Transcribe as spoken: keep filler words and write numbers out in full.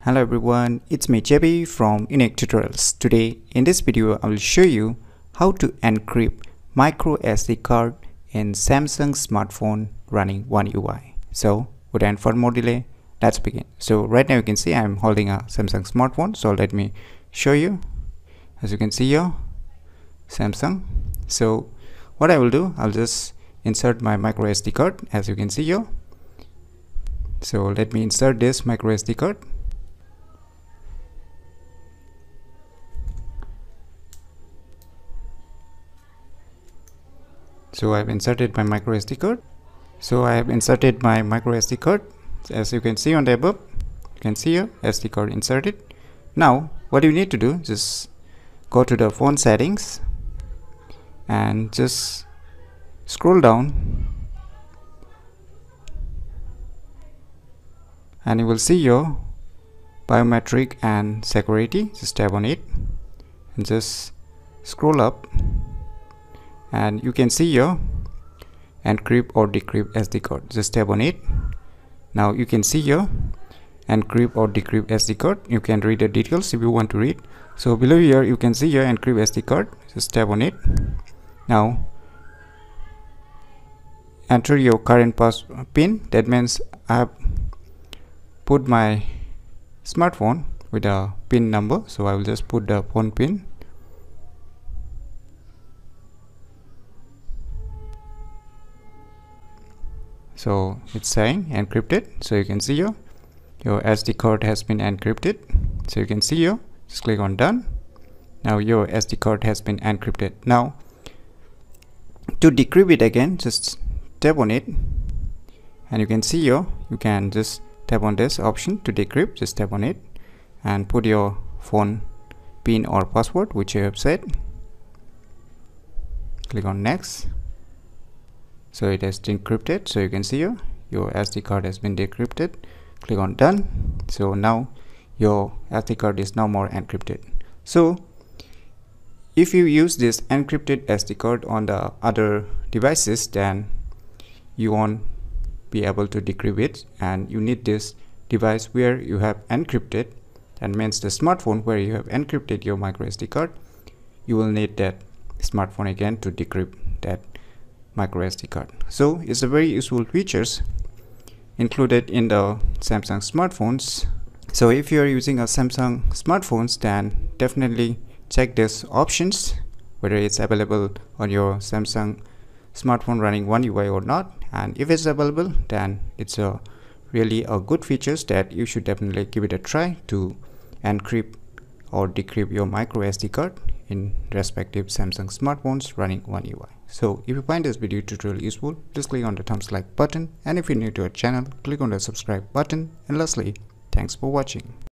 Hello everyone, it's me J B from Unique Tutorials. Today in this video I will show you how to encrypt micro S D card in Samsung smartphone running One U I. So without for more delay, let's begin. So right now you can see I'm holding a Samsung smartphone, so let me show you. As you can see here, Samsung. So what I will do, I'll just insert my micro S D card as you can see here. So let me insert this micro S D card. So I have inserted my micro S D card. So I have inserted my micro S D card. As you can see on the above, you can see here S D card inserted. Now what you need to do, just go to the phone settings and just scroll down, and you will see your biometric and security. Just tap on it and just scroll up. And you can see your encrypt or decrypt S D card. Just tap on it. Now you can see your encrypt or decrypt S D card. You can read the details if you want to read. So below here you can see your encrypt S D card. Just tap on it. Now enter your current pass pin. That means I have put my smartphone with a pin number. So I will just put the phone pin. So it's saying encrypted. So you can see here your S D card has been encrypted. So you can see here, just click on done. Now your S D card has been encrypted. Now to decrypt it again, just tap on it, and you can see here you can just tap on this option to decrypt. Just tap on it and put your phone pin or password which you have set. Click on next. So it has decrypted. So you can see here your S D card has been decrypted. Click on done. So now your S D card is no more encrypted. So if you use this encrypted S D card on the other devices, then you won't be able to decrypt it, and you need this device where you have encrypted. That means the smartphone where you have encrypted your micro S D card, you will need that smartphone again to decrypt that micro S D card. So it's a very useful features included in the Samsung smartphones. So if you are using a Samsung smartphones, then definitely check these options whether it's available on your Samsung smartphone running One U I or not. And if it's available, then it's a really a good features that you should definitely give it a try to encrypt or decrypt your micro S D card in respective Samsung smartphones running One U I. So if you find this video tutorial useful, please click on the thumbs like button, and if you're new to our channel, click on the subscribe button, and lastly, thanks for watching.